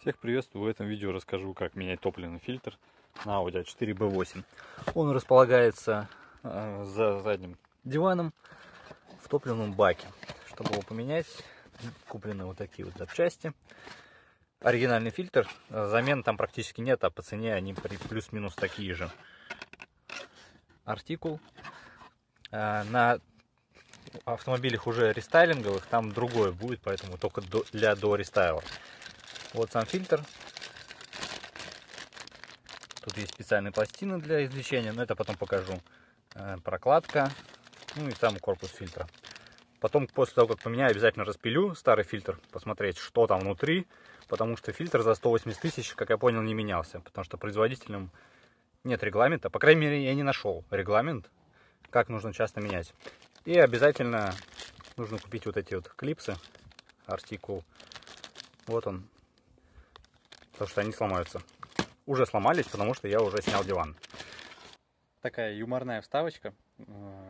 Всех приветствую! В этом видео расскажу, как менять топливный фильтр на Audi A4 B8. Он располагается за задним диваном в топливном баке. Чтобы его поменять, куплены вот такие вот запчасти. Оригинальный фильтр, замен там практически нет, а по цене они плюс-минус такие же. Артикул. На автомобилях уже рестайлинговых там другой будет, поэтому только для дорестайла. Вот сам фильтр. Тут есть специальные пластины для извлечения, но это потом покажу. Прокладка, ну и сам корпус фильтра. Потом, после того, как поменяю, обязательно распилю старый фильтр, посмотреть, что там внутри, потому что фильтр за 180 тысяч, как я понял, не менялся, потому что производителям нет регламента. По крайней мере, я не нашел регламент, как нужно часто менять. И обязательно нужно купить вот эти вот клипсы, артикул. Вот он. Потому что они сломаются. Уже сломались, потому что я уже снял диван. Такая юморная вставочка.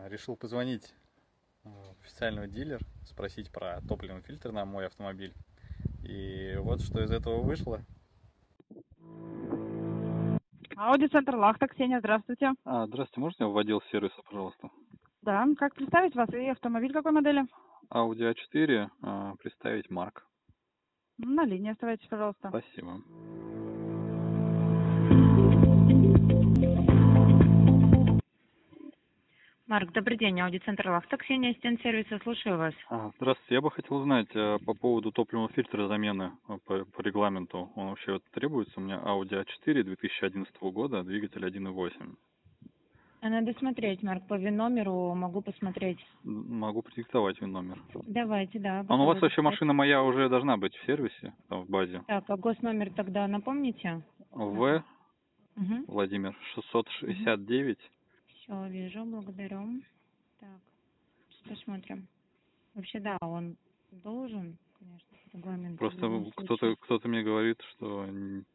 Решил позвонить в официальный дилер, спросить про топливный фильтр на мой автомобиль. И вот что из этого вышло. Audi Center Lahta, Ксения, здравствуйте. Здравствуйте, можете в отдел сервиса, пожалуйста? Да, как представить вас и автомобиль какой модели? Audi A4, представить Марк. На линии оставайтесь, пожалуйста. Спасибо. Марк, добрый день. Audi Center Lahta, Ксения, ассистент сервиса. Слушаю вас. Здравствуйте. Я бы хотел узнать по поводу топливного фильтра замены по регламенту. Он вообще требуется? У меня Audi A4 2011 года, двигатель 1.8. Надо смотреть, Марк, по ВИН-номеру могу посмотреть. Могу продиктовать ВИН-номер. Давайте, да. А у вас вообще машина моя уже должна быть в сервисе, там, в базе. Так, а госномер тогда напомните? В, угу. Владимир, 669. Все, вижу, благодарю. Так, посмотрим. Вообще, да, он должен, конечно, регламент. Просто кто-то мне говорит, что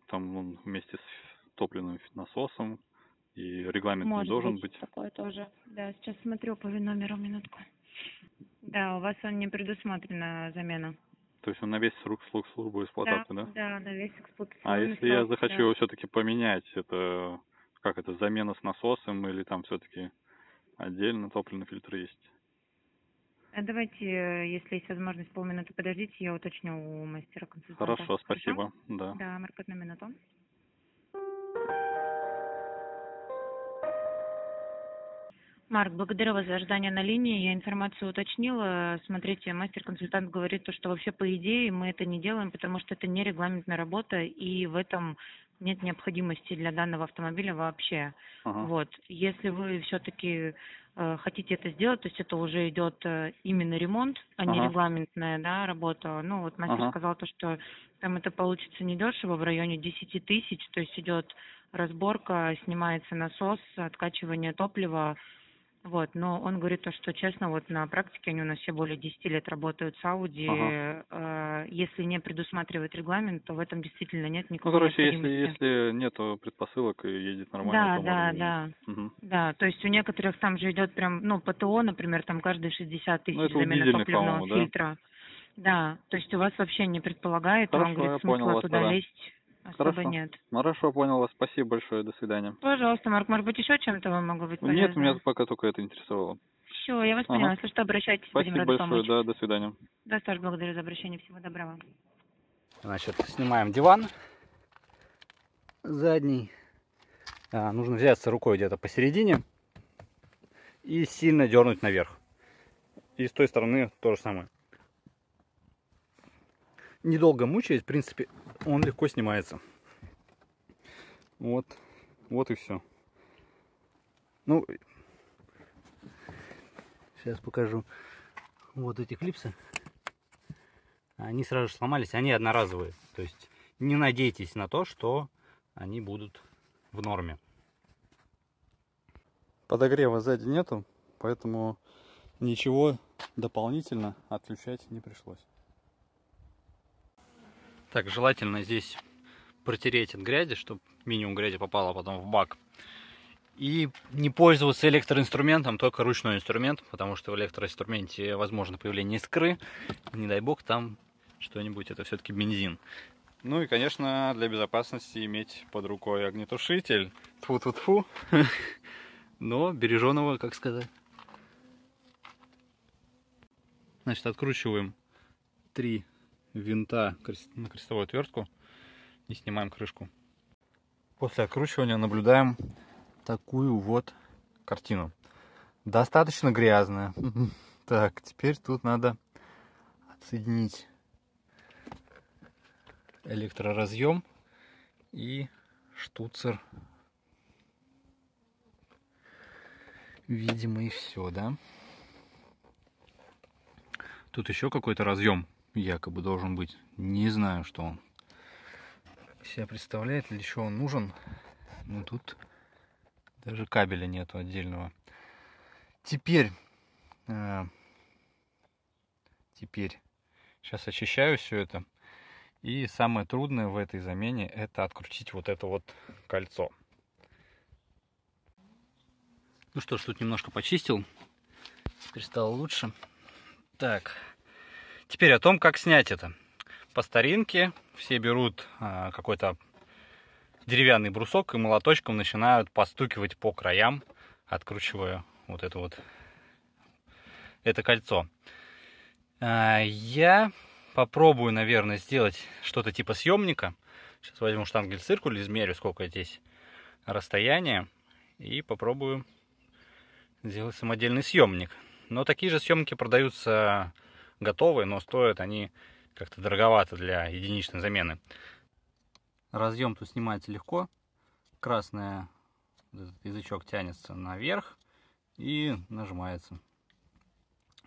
там он вместе с топливным насосом. И регламент может не должен быть. Такое тоже. Да, сейчас смотрю по номеру, минутку. Да, у вас он не предусмотрена замена. То есть он на весь срок службы эксплуатации, да? Да, на весь эксплуатации. А если я захочу его все-таки поменять, это как это, замена с насосом или там все-таки отдельно топливный фильтр есть? Давайте, если есть возможность, полминуты подождите, я уточню у мастера-консультанта. Хорошо, спасибо. Да. Да, Марк, одну минуту. Марк, благодарю вас за ожидание на линии. Я информацию уточнила. Смотрите, мастер-консультант говорит, что вообще по идее мы это не делаем, потому что это не регламентная работа, и в этом нет необходимости для данного автомобиля вообще. Ага. Вот. если вы все-таки хотите это сделать, то есть это уже идет именно ремонт, а не регламентная, да, работа. Ну вот мастер сказал, то, что там это получится недешево, в районе 10 тысяч, то есть идет разборка, снимается насос, откачивание топлива. Вот, но он говорит то, что честно, вот на практике они у нас все более 10 лет работают с Audi. Если не предусматривает регламент, то в этом действительно нет никакой необходимости. Если нет предпосылок и едет нормально, да, то есть у некоторых там же идет прям, ну, ПТО, например, там каждые 60 тысяч замена топливного фильтра. Да, то есть у вас вообще не предполагает, он говорит, смысла туда лезть. Хорошо. Нет. Хорошо, понял вас. Спасибо большое. До свидания. Пожалуйста, Марк, может быть, еще чем-то вам могу быть полезным? Нет, меня пока только это интересовало. Все, я вас поняла. Если что, обращайтесь. Спасибо большое, да, до свидания. Да, тоже благодарю за обращение. Всего доброго. Значит, снимаем диван задний. Нужно взяться рукой где-то посередине и сильно дернуть наверх. И с той стороны то же самое. Недолго мучаясь, в принципе, он легко снимается. Вот, вот и все. Ну, сейчас покажу. Вот эти клипсы. Они сразу же сломались, они одноразовые. То есть не надейтесь на то, что они будут в норме. Подогрева сзади нету, поэтому ничего дополнительно отключать не пришлось. Так, желательно здесь протереть от грязи, чтобы минимум грязи попало потом в бак. И не пользоваться электроинструментом, только ручной инструмент, потому что в электроинструменте возможно появление искры. Не дай бог там что-нибудь, это все-таки бензин. Ну и, конечно, для безопасности иметь под рукой огнетушитель. Тфу-тфу-тфу. Но береженого, как сказать. Значит, откручиваем 3 винта на крестовую отвертку и снимаем крышку. После откручивания наблюдаем такую вот картину. Достаточно грязная. Так, теперь тут надо отсоединить электроразъем и штуцер. Видимо, и все, да? Тут еще какой-то разъем якобы должен быть. Не знаю, что он себя представляет или еще он нужен. Но тут даже кабеля нету отдельного. Теперь, сейчас очищаю все это. И самое трудное в этой замене — это открутить вот это вот кольцо. Ну что ж, тут немножко почистил. Теперь стало лучше. Так, теперь о том, как снять это. По старинке все берут какой-то деревянный брусок и молоточком начинают постукивать по краям, откручивая вот это вот кольцо. Я попробую, наверное, сделать что-то типа съемника. Сейчас возьму штангель-циркуль, измерю, сколько здесь расстояние, и попробую сделать самодельный съемник. Но такие же съемники продаются готовые, но стоят они как-то дороговато для единичной замены. Разъем тут снимается легко. Красный язычок тянется наверх и нажимается.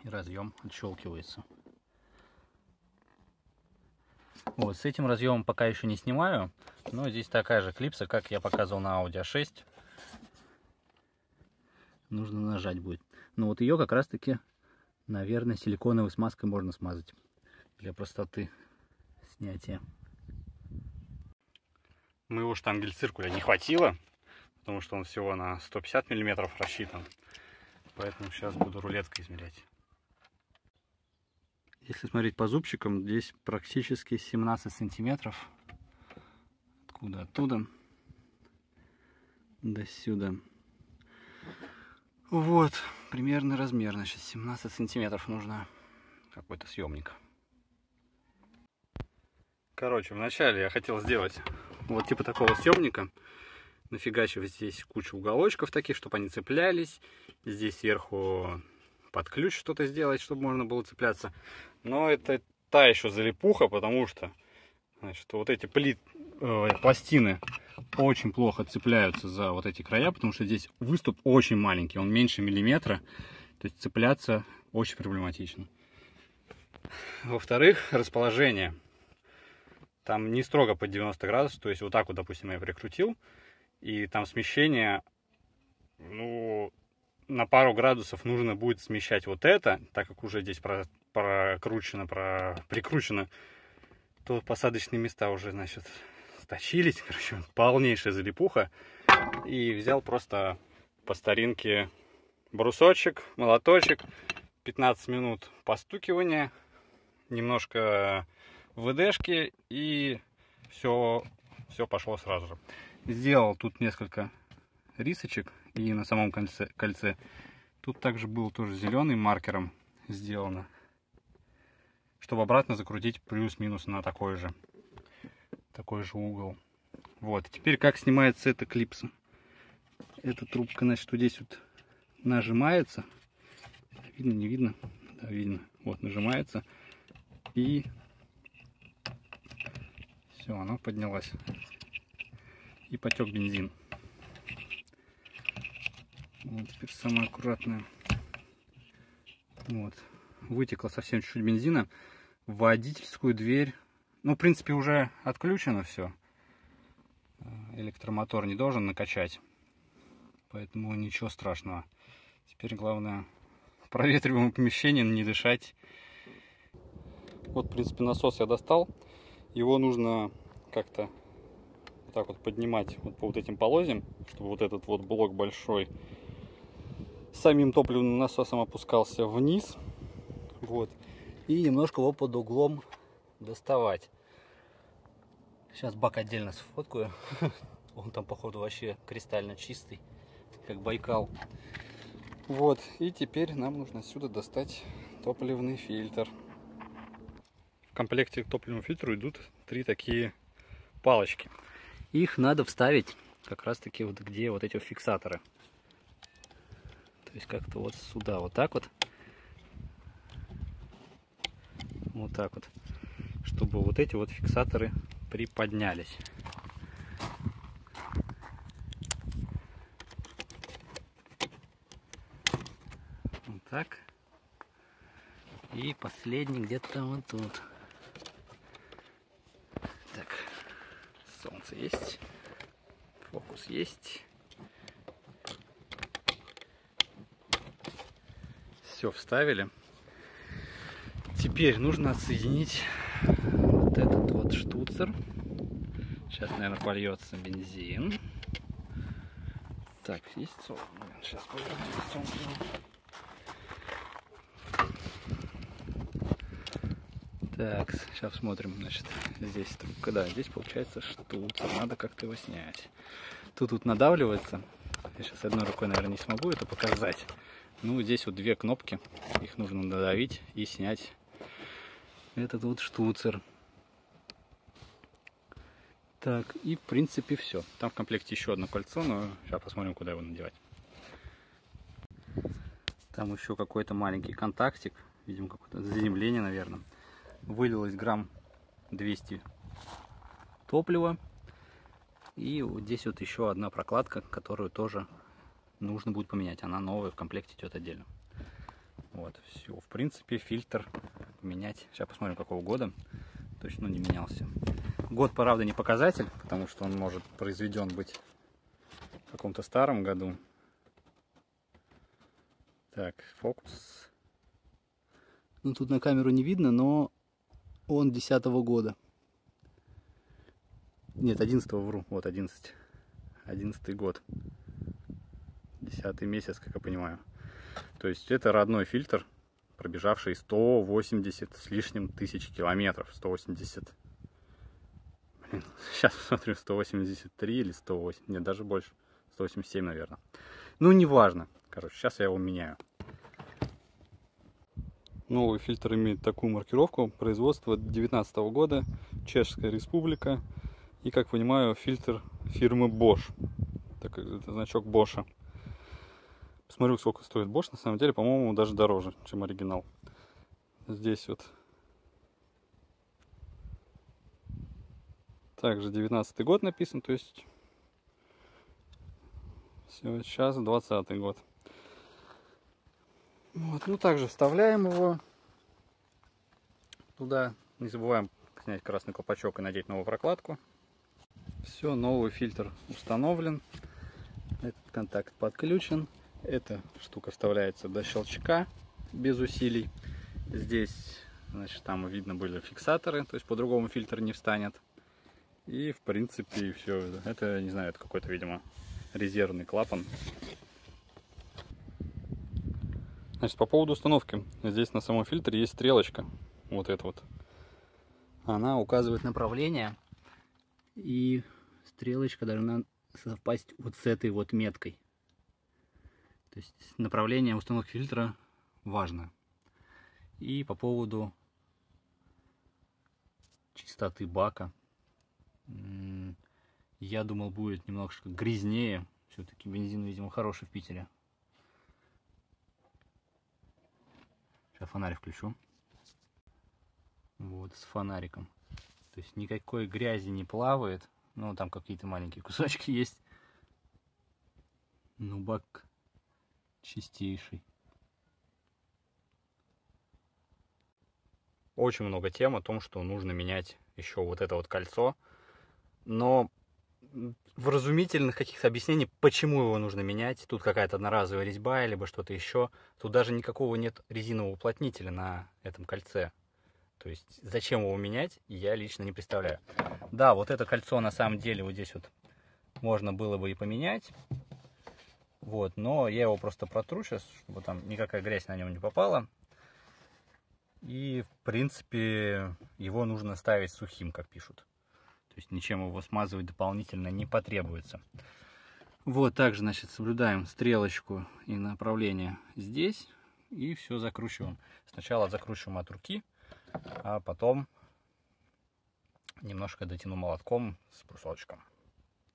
И разъем отщелкивается. Вот, с этим разъемом пока еще не снимаю. Но здесь такая же клипса, как я показывал на Audi A6. Нужно нажать будет. Но вот ее как раз-таки, наверное, силиконовой смазкой можно смазать. Для простоты снятия. Моего штангель-циркуля не хватило. Потому что он всего на 150 мм рассчитан. Поэтому сейчас буду рулеткой измерять. Если смотреть по зубчикам, здесь практически 17 сантиметров. Откуда? Оттуда. До сюда. Вот, примерно размер, значит, 17 сантиметров нужно какой-то съемник. Короче, вначале я хотел сделать вот типа такого съемника. Нафигачивать здесь кучу уголочков таких, чтобы они цеплялись. Здесь сверху под ключ что-то сделать, чтобы можно было цепляться. Но это та еще залипуха, потому что, значит, вот эти пластины очень плохо цепляются за вот эти края, потому что здесь выступ очень маленький, он меньше миллиметра, то есть цепляться очень проблематично. Во-вторых, расположение. Там не строго под 90 градусов, то есть вот так вот, допустим, я прикрутил, и там смещение, ну, на пару градусов нужно будет смещать вот это, так как уже здесь прикручено, то посадочные места уже, значит, сточились. Короче, полнейшая залипуха. И взял просто по старинке брусочек, молоточек, 15 минут постукивания, немножко ВДшки, и все пошло сразу же. Сделал тут несколько рисочек. И на самом кольце тут также был тоже зеленый маркером сделано, чтобы обратно закрутить плюс-минус на такой же угол. Вот, теперь как снимается эта клипса. Эта трубка, значит, вот здесь вот нажимается. Видно, не видно? Да, видно. Вот, нажимается. И все, она поднялась. И потек бензин. Вот, теперь самое аккуратное. Вот. Вытекло совсем чуть-чуть бензина. Водительскую дверь. Ну, в принципе, уже отключено все. Электромотор не должен накачать. Поэтому ничего страшного. Теперь главное в проветриваемом помещении не дышать. Вот, в принципе, насос я достал. Его нужно как-то вот так вот поднимать вот по вот этим полозьям, чтобы вот этот вот блок большой самим топливным насосом опускался вниз. Вот. И немножко его под углом доставать. Сейчас бак отдельно сфоткаю. Он там, походу, вообще кристально чистый, как Байкал. Вот, и теперь нам нужно отсюда достать топливный фильтр. В комплекте к топливному фильтру идут 3 такие палочки. Их надо вставить как раз-таки вот где вот эти фиксаторы. То есть как-то вот сюда, вот так вот. Вот так вот. Чтобы вот эти вот фиксаторы приподнялись. Вот так. И последний где-то вот тут. Так. Солнце есть. Фокус есть. Все, вставили. Теперь нужно отсоединить вот этот вот штуцер. Сейчас, наверное, польется бензин. Так, есть солнце. Сейчас польется солнце. Так, сейчас смотрим, значит, здесь трубка, да, здесь получается штуцер, надо как-то его снять. Тут надавливается, я сейчас одной рукой, наверное, не смогу это показать. Ну, здесь вот 2 кнопки, их нужно надавить и снять этот вот штуцер. Так, и в принципе все. Там в комплекте еще одно кольцо, но сейчас посмотрим, куда его надевать. Там еще какой-то маленький контактик, видимо, какое-то заземление, наверное. Вылилось грамм 200 топлива. И вот здесь вот еще одна прокладка, которую тоже нужно будет поменять. Она новая, в комплекте идет отдельно. Вот, все. В принципе, фильтр поменять. Сейчас посмотрим, какого года. Точно не менялся. Год, правда, не показатель, потому что он может произведен быть в каком-то старом году. Так, фокус. Ну, тут на камеру не видно, но он 10-го года. Нет, 11-го, вру. Вот 11. 11-й год. 10-й месяц, как я понимаю. То есть это родной фильтр, пробежавший 180 с лишним тысяч километров. 180. Блин, сейчас посмотрю, 183 или 108. Нет, даже больше. 187, наверное. Ну, неважно. Короче, сейчас я его меняю. Новый фильтр имеет такую маркировку. Производство 2019 года. Чешская республика. И, как понимаю, фильтр фирмы Bosch. Так, это значок Bosch. Посмотрю, сколько стоит Bosch. На самом деле, по-моему, даже дороже, чем оригинал. Здесь вот. Также 2019 год написан. То есть, все, сейчас 2020 год. Вот, ну также вставляем его туда. Не забываем снять красный колпачок и надеть новую прокладку. Все, новый фильтр установлен. Этот контакт подключен. Эта штука вставляется до щелчка без усилий. Здесь, значит, там видно были фиксаторы, то есть по-другому фильтр не встанет. И в принципе все. Это, не знаю, это какой-то, видимо, резервный клапан. Значит, по поводу установки. Здесь на самом фильтре есть стрелочка. Вот эта вот. Она указывает направление. И стрелочка должна совпасть вот с этой вот меткой. То есть направление установки фильтра важно. И по поводу чистоты бака. Я думал, будет немножко грязнее. Все-таки бензин, видимо, хороший в Питере. Сейчас фонарь включу. Вот, с фонариком. То есть никакой грязи не плавает. Ну, там какие-то маленькие кусочки есть. Ну, бак чистейший. Очень много тем о том, что нужно менять еще вот это вот кольцо. Но вразумительных каких-то объяснений, почему его нужно менять. Тут какая-то одноразовая резьба, либо что-то еще. Тут даже никакого нет резинового уплотнителя на этом кольце. То есть зачем его менять, я лично не представляю. Да, вот это кольцо на самом деле вот здесь вот можно было бы и поменять. Вот, но я его просто протру сейчас, чтобы там никакая грязь на нем не попала. И в принципе его нужно ставить сухим, как пишут. То есть ничем его смазывать дополнительно не потребуется. Вот, также, значит, соблюдаем стрелочку и направление здесь. И все закручиваем. Сначала закручиваем от руки, а потом немножко дотяну молотком с брусочком.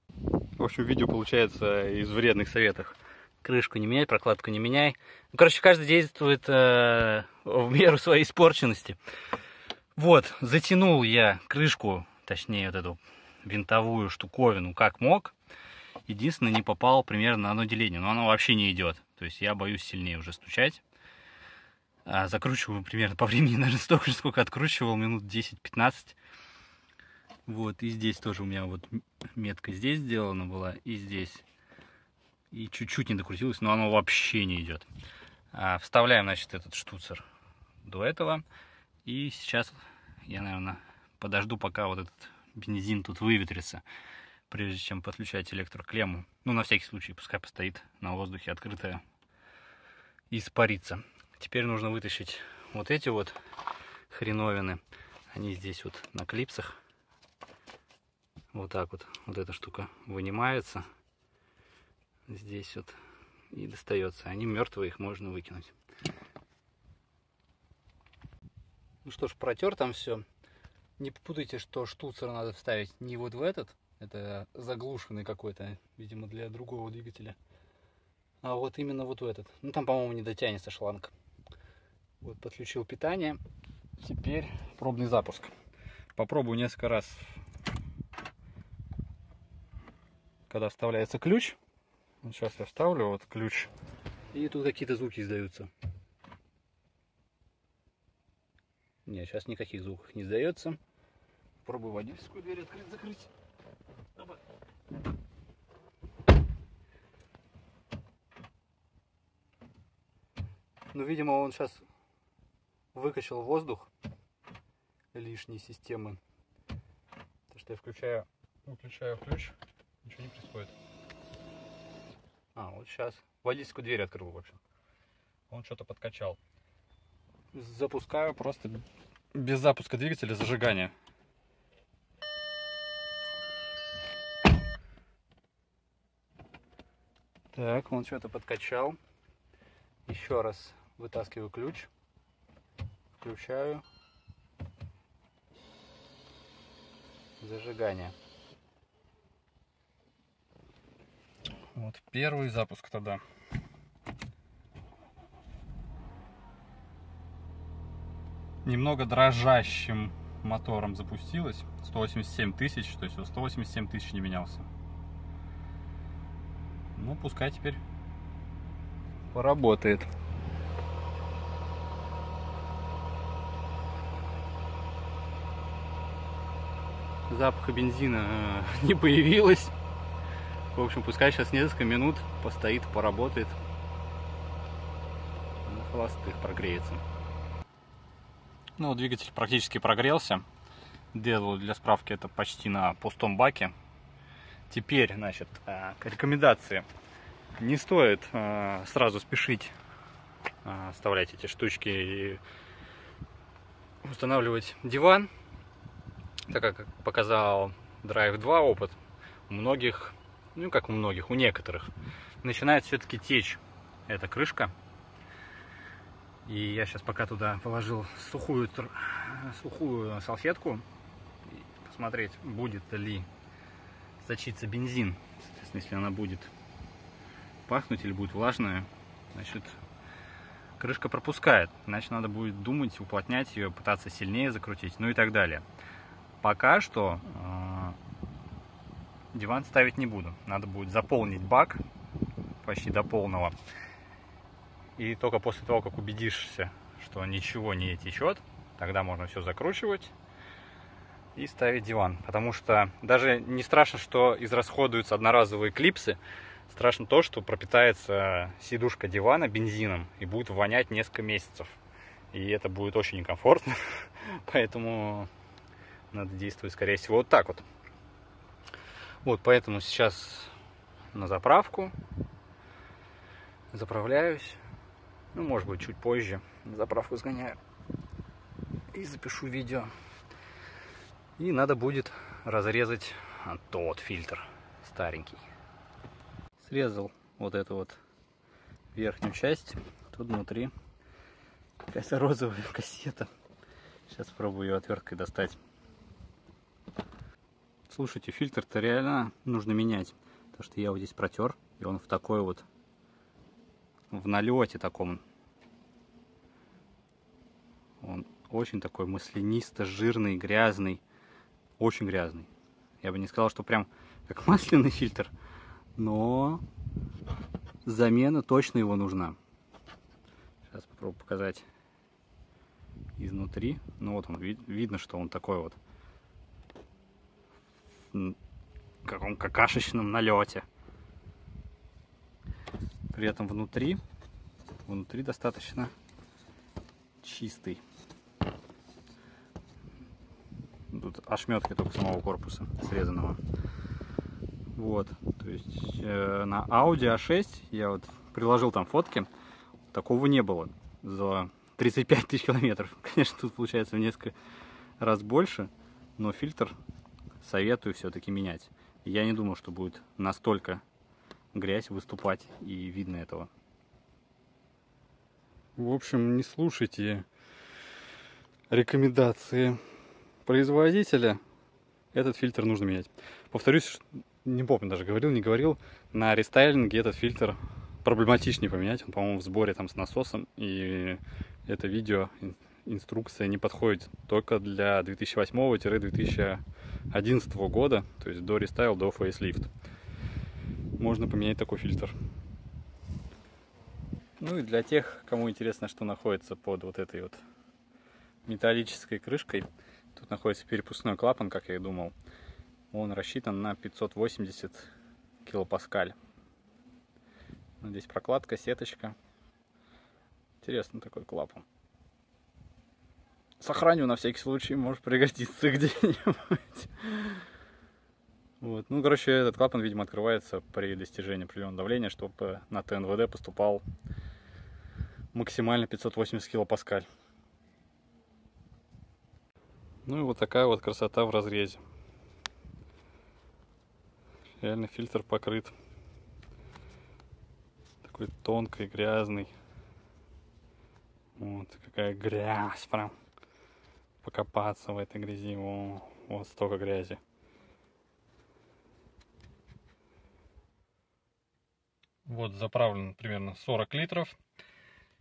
В общем, видео получается из вредных советов. Крышку не меняй, прокладку не меняй. Ну, короче, каждый действует в меру своей испорченности. Вот, затянул я крышку, точнее вот эту винтовую штуковину, как мог. Единственное, не попал примерно на одно деление, но оно вообще не идет. То есть я боюсь сильнее уже стучать. А закручиваю примерно по времени, наверное, столько же, сколько откручивал, минут 10-15. Вот, и здесь тоже у меня вот метка здесь сделана была, и здесь. И чуть-чуть не докрутилось, но оно вообще не идет. Вставляем, значит, этот штуцер до этого. И сейчас я, наверное, подожду, пока вот этот бензин тут выветрится, прежде чем подключать электроклемму. Ну, на всякий случай, пускай постоит на воздухе открытая и испарится. Теперь нужно вытащить вот эти вот хреновины. Они здесь вот на клипсах. Вот так вот. Вот эта штука вынимается. Здесь вот. И достается. Они мертвые, их можно выкинуть. Ну что ж, протер там все. Не попутайте, что штуцер надо вставить не вот в этот. Это заглушенный какой-то, видимо, для другого двигателя. А вот именно вот в этот. Ну, там, по-моему, не дотянется шланг. Вот, подключил питание. Теперь пробный запуск. Попробую несколько раз, когда вставляется ключ. Вот сейчас я вставлю вот ключ. И тут какие-то звуки издаются. Нет, сейчас никаких звуков не издается. Пробую водительскую дверь открыть-закрыть. Ну, видимо, он сейчас выкачал воздух лишней системы. Потому что я включаю, выключаю ключ, ничего не происходит. А, вот сейчас водительскую дверь открыл, в общем. Он что-то подкачал. Запускаю просто без запуска двигателя, зажигания. Так, он что-то подкачал. Еще раз вытаскиваю ключ. Включаю. Зажигание. Вот первый запуск тогда. Немного дрожащим мотором запустилось. 187 тысяч, то есть 187 тысяч не менялся. Ну, пускай теперь поработает. Запаха бензина не появилось. В общем, пускай сейчас несколько минут постоит, поработает. На холостых прогреется. Ну, двигатель практически прогрелся. Делаю для справки это почти на пустом баке. Теперь, значит, рекомендации. Не стоит сразу спешить вставлять эти штучки и устанавливать диван. Так как показал Drive2 опыт, у многих, ну как у многих, у некоторых, начинает все-таки течь эта крышка. И я сейчас пока туда положил сухую салфетку, посмотреть, будет ли сочится бензин. Соответственно, если она будет пахнуть или будет влажная, значит, крышка пропускает. Значит, надо будет думать, уплотнять ее, пытаться сильнее закрутить, ну и так далее. Пока что диван ставить не буду. Надо будет заполнить бак почти до полного. И только после того, как убедишься, что ничего не течет, тогда можно все закручивать и ставить диван. Потому что даже не страшно, что израсходуются одноразовые клипсы. Страшно то, что пропитается сидушка дивана бензином и будет вонять несколько месяцев. И это будет очень некомфортно. Поэтому надо действовать, скорее всего, вот так вот. Вот, поэтому сейчас на заправку. Заправляюсь. Ну, может быть, чуть позже на заправку сгоняю. И запишу видео. И надо будет разрезать тот фильтр старенький. Срезал вот эту вот верхнюю часть. Тут внутри какая-то розовая кассета. Сейчас пробую ее отверткой достать. Слушайте, фильтр-то реально нужно менять. Потому что я его здесь протер, и он в такой вот, в налете таком. Он очень такой маслянисто-жирный, грязный. Очень грязный. Я бы не сказал, что прям как масляный фильтр, но замена точно его нужна. Сейчас попробую показать изнутри. Ну вот он, видно, что он такой вот в каком какашечном налете. При этом внутри достаточно чистый. Тут ошметки только самого корпуса срезанного. Вот, то есть на Audi A6 я вот приложил там фотки, такого не было за 35 тысяч километров. Конечно, тут получается в несколько раз больше, но фильтр советую все-таки менять. Я не думал, что будет настолько грязь выступать, и видно этого. В общем, не слушайте рекомендации производителя, этот фильтр нужно менять. Повторюсь, не помню, даже говорил, не говорил, на рестайлинге этот фильтр проблематичнее поменять. Он, по-моему, в сборе там с насосом, и это видео, инструкция не подходит только для 2008-2011 года, то есть до рестайл, до фейслифт. Можно поменять такой фильтр. Ну и для тех, кому интересно, что находится под вот этой вот металлической крышкой, тут находится перепускной клапан, как я и думал. Он рассчитан на 580 килопаскаль. Здесь прокладка, сеточка. Интересный такой клапан. Сохраню на всякий случай, может пригодиться где-нибудь. Вот. Ну, короче, этот клапан, видимо, открывается при достижении определенного давления, чтобы на ТНВД поступал максимально 580 килопаскаль. Ну и вот такая вот красота в разрезе. Реально фильтр покрыт. Такой тонкий, грязный. Вот какая грязь прям. Покопаться в этой грязи. О, вот столько грязи. Вот заправлено примерно 40 литров.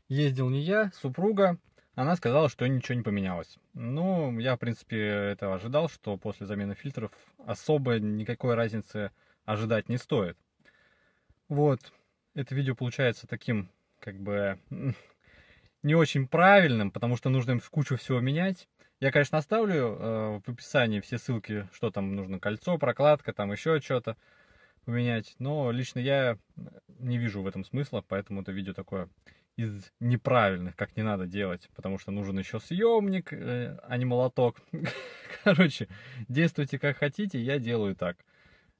Ездил не я, супруга. Она сказала, что ничего не поменялось. Ну, я, в принципе, этого ожидал, что после замены фильтров особо никакой разницы ожидать не стоит. Вот. Это видео получается таким, как бы, не очень правильным, потому что нужно им кучу всего менять. Я, конечно, оставлю в описании все ссылки, что там нужно, кольцо, прокладка, там еще что-то поменять. Но лично я не вижу в этом смысла, поэтому это видео такое... из неправильных, как не надо делать, потому что нужен еще съемник, а не молоток. Короче, действуйте как хотите, я делаю так.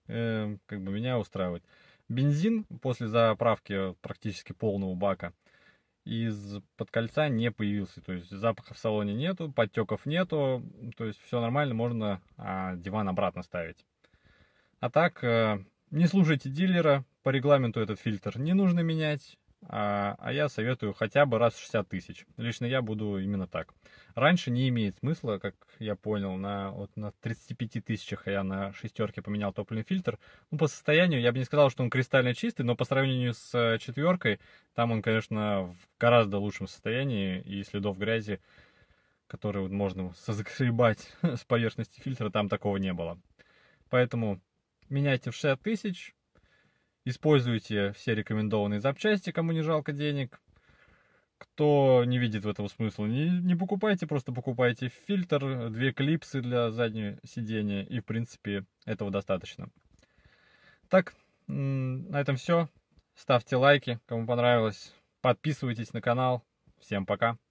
Как бы меня устраивает. Бензин после заправки практически полного бака из-под кольца не появился. То есть запаха в салоне нету, подтеков нету, то есть все нормально, можно диван обратно ставить. А так, не слушайте дилера, по регламенту этот фильтр не нужно менять. А я советую хотя бы раз в 60 тысяч. Лично я буду именно так. Раньше не имеет смысла, как я понял, на 35 тысячах я на шестерке поменял топливный фильтр. Ну, по состоянию я бы не сказал, что он кристально чистый, но по сравнению с четверкой, там он, конечно, в гораздо лучшем состоянии, и следов грязи, которые можно соскребать с поверхности фильтра, там такого не было. Поэтому меняйте в 60 тысяч. Используйте все рекомендованные запчасти, кому не жалко денег. Кто не видит в этом смысла, не покупайте, просто покупайте фильтр, две клипсы для заднего сидения, и в принципе этого достаточно. Так, на этом все. Ставьте лайки, кому понравилось. Подписывайтесь на канал. Всем пока.